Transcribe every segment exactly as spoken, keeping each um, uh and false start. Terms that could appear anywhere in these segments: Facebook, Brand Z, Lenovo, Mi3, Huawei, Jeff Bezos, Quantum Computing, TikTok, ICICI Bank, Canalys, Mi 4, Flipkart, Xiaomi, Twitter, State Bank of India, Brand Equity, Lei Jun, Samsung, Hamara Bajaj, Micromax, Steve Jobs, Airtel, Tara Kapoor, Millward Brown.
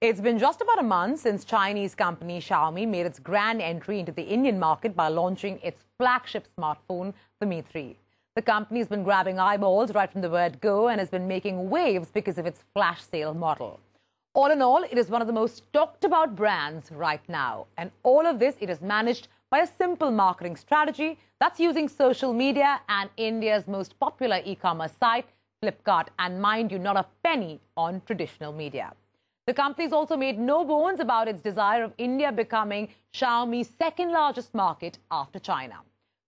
It's been just about a month since Chinese company Xiaomi made its grand entry into the Indian market by launching its flagship smartphone, the Mi three. The company has been grabbing eyeballs right from the word go and has been making waves because of its flash sale model. All in all, it is one of the most talked about brands right now. And all of this, it is managed by a simple marketing strategy that's using social media and India's most popular e-commerce site, Flipkart, and mind you, not a penny on traditional media. The company's also made no bones about its desire of India becoming Xiaomi's second largest market after China.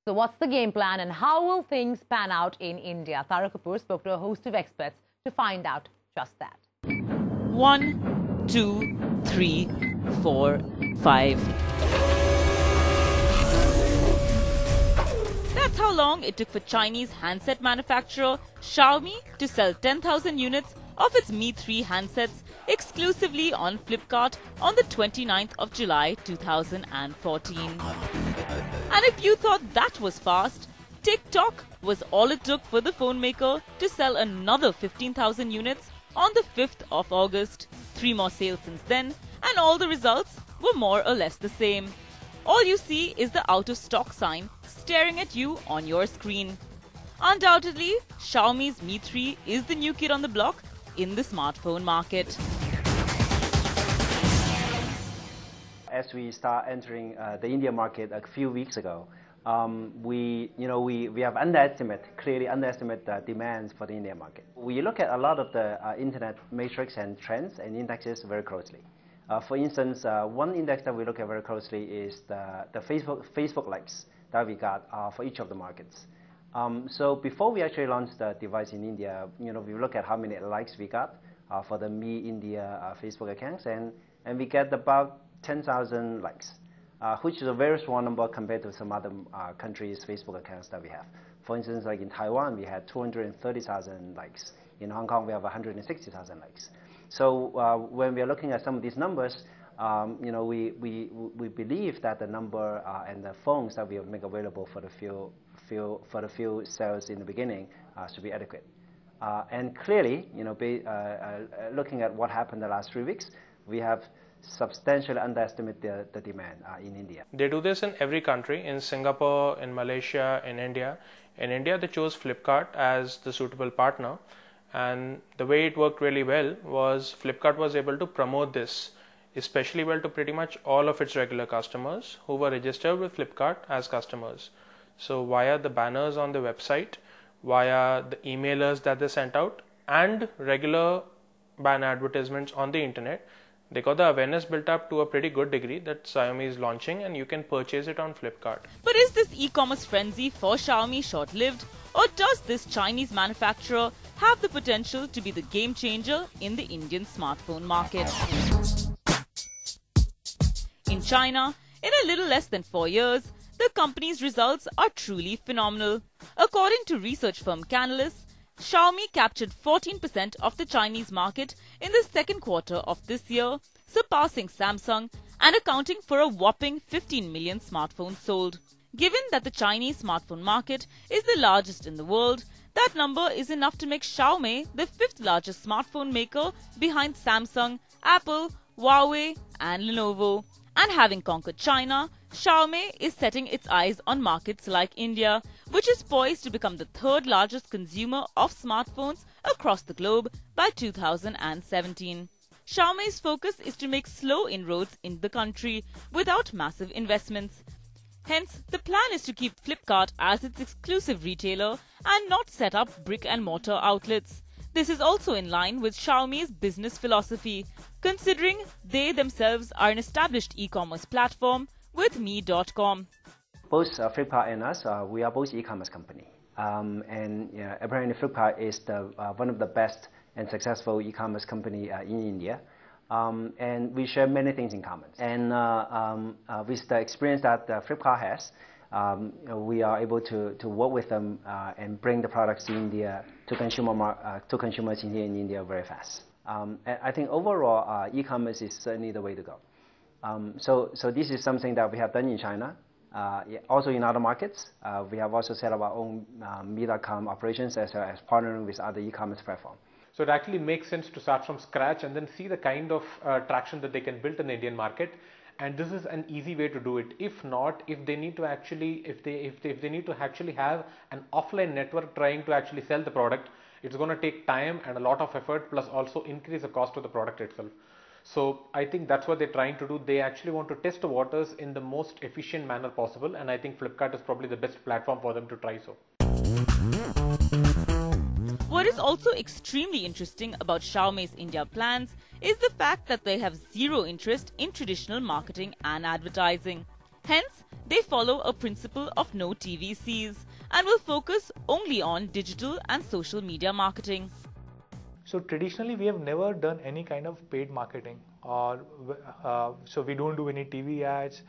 So what's the game plan and how will things pan out in India? Tara Kapoor spoke to a host of experts to find out just that. One, two, three, four, five. That's how long it took for Chinese handset manufacturer Xiaomi to sell ten thousand units of its Mi three handsets exclusively on Flipkart on the twenty-ninth of July two thousand fourteen. And if you thought that was fast, TikTok was all it took for the phone maker to sell another fifteen thousand units on the fifth of August. Three more sales since then, and all the results were more or less the same. All you see is the out-of-stock sign staring at you on your screen. Undoubtedly, Xiaomi's Mi three is the new kid on the block in the smartphone market. As we start entering uh, the India market a few weeks ago, um, we, you know, we, we have underestimated, clearly underestimated the demands for the India market. We look at a lot of the uh, internet matrix and trends and indexes very closely. Uh, for instance, uh, one index that we look at very closely is the, the Facebook, Facebook likes that we got uh, for each of the markets. Um, so before we actually launched the device in India, you know, we look at how many likes we got uh, for the Mi India uh, Facebook accounts, and, and we get about ten thousand likes, uh, which is a very small number compared to some other uh, countries' Facebook accounts that we have. For instance, like in Taiwan, we had two hundred thirty thousand likes. In Hong Kong, we have one hundred sixty thousand likes. So uh, when we are looking at some of these numbers, Um, you know, we, we, we believe that the number uh, and the phones that we will make available for the few, few, for the few sales in the beginning uh, should be adequate. Uh, and clearly, you know, be, uh, uh, looking at what happened the last three weeks, we have substantially underestimated the, the demand uh, in India. They do this in every country, in Singapore, in Malaysia, in India. In India, they chose Flipkart as the suitable partner. And the way it worked really well was Flipkart was able to promote this especially well to pretty much all of its regular customers who were registered with Flipkart as customers. So via the banners on the website, via the emailers that they sent out, and regular banner advertisements on the internet, they got the awareness built up to a pretty good degree that Xiaomi is launching and you can purchase it on Flipkart. But is this e-commerce frenzy for Xiaomi short-lived, or does this Chinese manufacturer have the potential to be the game changer in the Indian smartphone market? In China, in a little less than four years, the company's results are truly phenomenal. According to research firm Canalys, Xiaomi captured fourteen percent of the Chinese market in the second quarter of this year, surpassing Samsung and accounting for a whopping fifteen million smartphones sold. Given that the Chinese smartphone market is the largest in the world, that number is enough to make Xiaomi the fifth largest smartphone maker behind Samsung, Apple, Huawei and Lenovo. And having conquered China, Xiaomi is setting its eyes on markets like India, which is poised to become the third largest consumer of smartphones across the globe by two thousand seventeen. Xiaomi's focus is to make slow inroads in the country without massive investments. Hence, the plan is to keep Flipkart as its exclusive retailer and not set up brick and mortar outlets. This is also in line with Xiaomi's business philosophy, considering they themselves are an established e-commerce platform with Mi dot com. Both uh, Flipkart and us, uh, we are both e-commerce company. Um, and you know, apparently Flipkart is the, uh, one of the best and successful e-commerce company uh, in India. Um, and we share many things in common. And uh, um, uh, with the experience that uh, Flipkart has, Um, we are able to, to work with them uh, and bring the products to India to consumer uh, to consumers in, here in India very fast. Um, I think overall uh, e-commerce is certainly the way to go. Um, so so this is something that we have done in China, uh, also in other markets. Uh, we have also set up our own uh, Mi dot com operations as well as partnering with other e-commerce platforms. So it actually makes sense to start from scratch and then see the kind of uh, traction that they can build in the Indian market. And this is an easy way to do it. If not, if they need to actually, if they, if they, if they need to actually have an offline network trying to actually sell the product, it's going to take time and a lot of effort, plus also increase the cost of the product itself. So I think that's what they're trying to do. They actually want to test the waters in the most efficient manner possible. And I think Flipkart is probably the best platform for them to try so. What is also extremely interesting about Xiaomi's India plans is the fact that they have zero interest in traditional marketing and advertising. Hence, they follow a principle of no T V Cs and will focus only on digital and social media marketing. So traditionally, we have never done any kind of paid marketing, or uh, so we don't do any T V ads,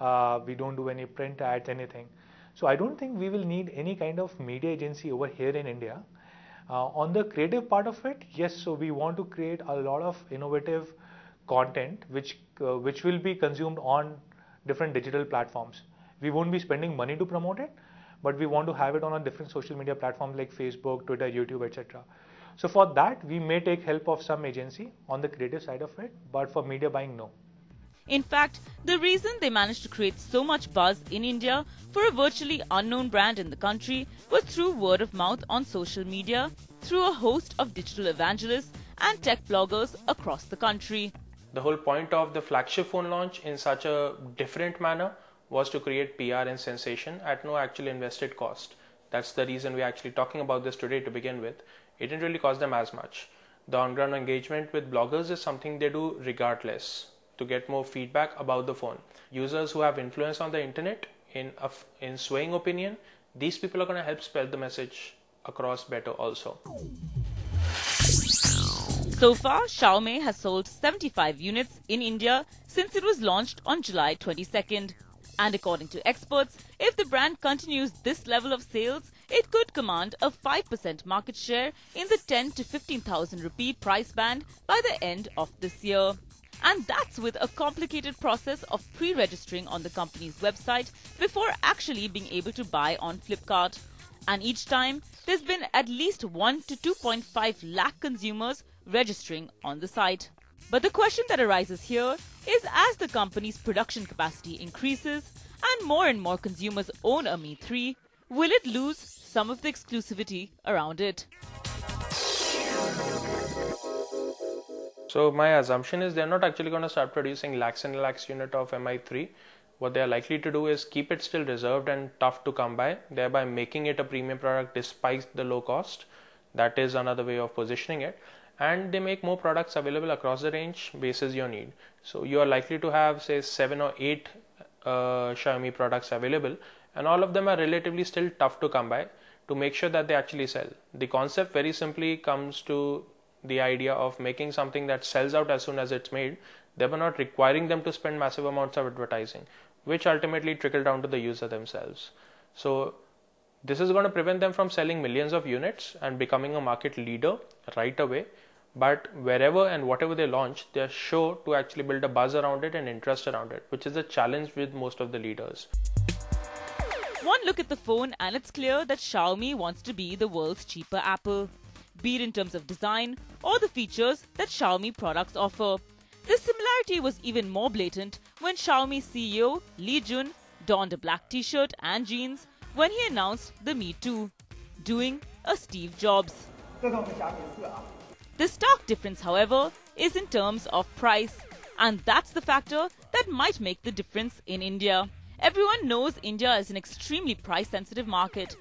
uh, we don't do any print ads, anything. So I don't think we will need any kind of media agency over here in India. Uh, on the creative part of it, yes, so we want to create a lot of innovative content which, uh, which will be consumed on different digital platforms. We won't be spending money to promote it, but we want to have it on a different social media platform like Facebook, Twitter, YouTube, et cetera. So for that, we may take help of some agency on the creative side of it, but for media buying, no. In fact, the reason they managed to create so much buzz in India for a virtually unknown brand in the country was through word of mouth on social media, through a host of digital evangelists and tech bloggers across the country. The whole point of the flagship phone launch in such a different manner was to create P R and sensation at no actual invested cost. That's the reason we're actually talking about this today to begin with. It didn't really cost them as much. The on-ground engagement with bloggers is something they do regardless, to get more feedback about the phone. Users who have influence on the internet, in, a, in swaying opinion, these people are going to help spread the message across better also. So far, Xiaomi has sold seventy-five units in India since it was launched on July twenty-second. And according to experts, if the brand continues this level of sales, it could command a five percent market share in the ten to fifteen thousand rupee price band by the end of this year. And that's with a complicated process of pre-registering on the company's website before actually being able to buy on Flipkart. And each time, there's been at least one to two point five lakh consumers registering on the site. But the question that arises here is, as the company's production capacity increases and more and more consumers own a Mi three, will it lose some of the exclusivity around it? So my assumption is they're not actually going to start producing lakhs and lakhs unit of Mi three. What they're likely to do is keep it still reserved and tough to come by, thereby making it a premium product despite the low cost. That is another way of positioning it. And they make more products available across the range basis your need. So you are likely to have, say, seven or eight uh, Xiaomi products available, and all of them are relatively still tough to come by to make sure that they actually sell. The concept very simply comes to the idea of making something that sells out as soon as it's made, thereby not requiring them to spend massive amounts of advertising, which ultimately trickle down to the user themselves. So this is going to prevent them from selling millions of units and becoming a market leader right away. But wherever and whatever they launch, they're sure to actually build a buzz around it and interest around it, which is a challenge with most of the leaders. One look at the phone and it's clear that Xiaomi wants to be the world's cheaper Apple, be it in terms of design or the features that Xiaomi products offer. This similarity was even more blatant when Xiaomi C E O Lei Jun donned a black t-shirt and jeans when he announced the Mi two, doing a Steve Jobs. The stark difference, however, is in terms of price, and that's the factor that might make the difference in India. Everyone knows India is an extremely price-sensitive market.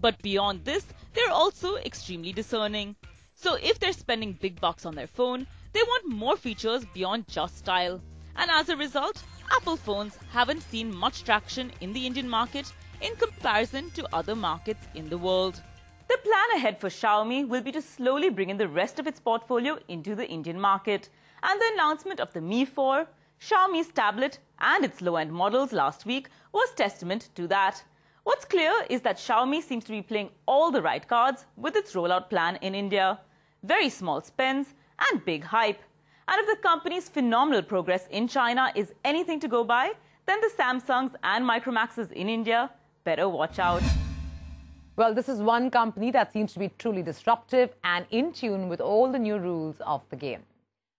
But beyond this, they're also extremely discerning. So if they're spending big bucks on their phone, they want more features beyond just style. And as a result, Apple phones haven't seen much traction in the Indian market in comparison to other markets in the world. The plan ahead for Xiaomi will be to slowly bring in the rest of its portfolio into the Indian market. And the announcement of the Mi four, Xiaomi's tablet and its low-end models last week was testament to that. What's clear is that Xiaomi seems to be playing all the right cards with its rollout plan in India. Very small spends and big hype. And if the company's phenomenal progress in China is anything to go by, then the Samsungs and Micromaxes in India better watch out. Well, this is one company that seems to be truly disruptive and in tune with all the new rules of the game.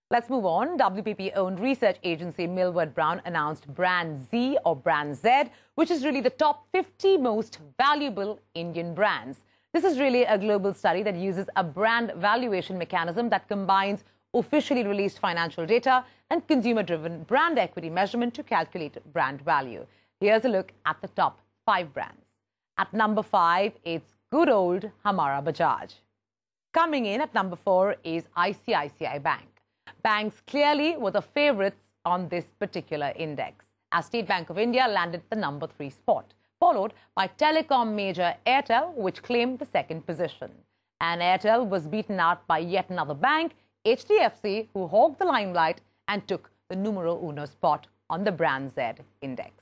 Let's move on. W P P-owned research agency Millward Brown announced Brand Z or Brand Z, which is really the top fifty most valuable Indian brands. This is really a global study that uses a brand valuation mechanism that combines officially released financial data and consumer-driven brand equity measurement to calculate brand value. Here's a look at the top five brands. At number five, it's good old Hamara Bajaj. Coming in at number four is I C I C I Bank. Banks clearly were the favorites on this particular index, as State Bank of India landed the number three spot, followed by telecom major Airtel, which claimed the second position. And Airtel was beaten out by yet another bank, H D F C, who hogged the limelight and took the numero uno spot on the Brand Z index.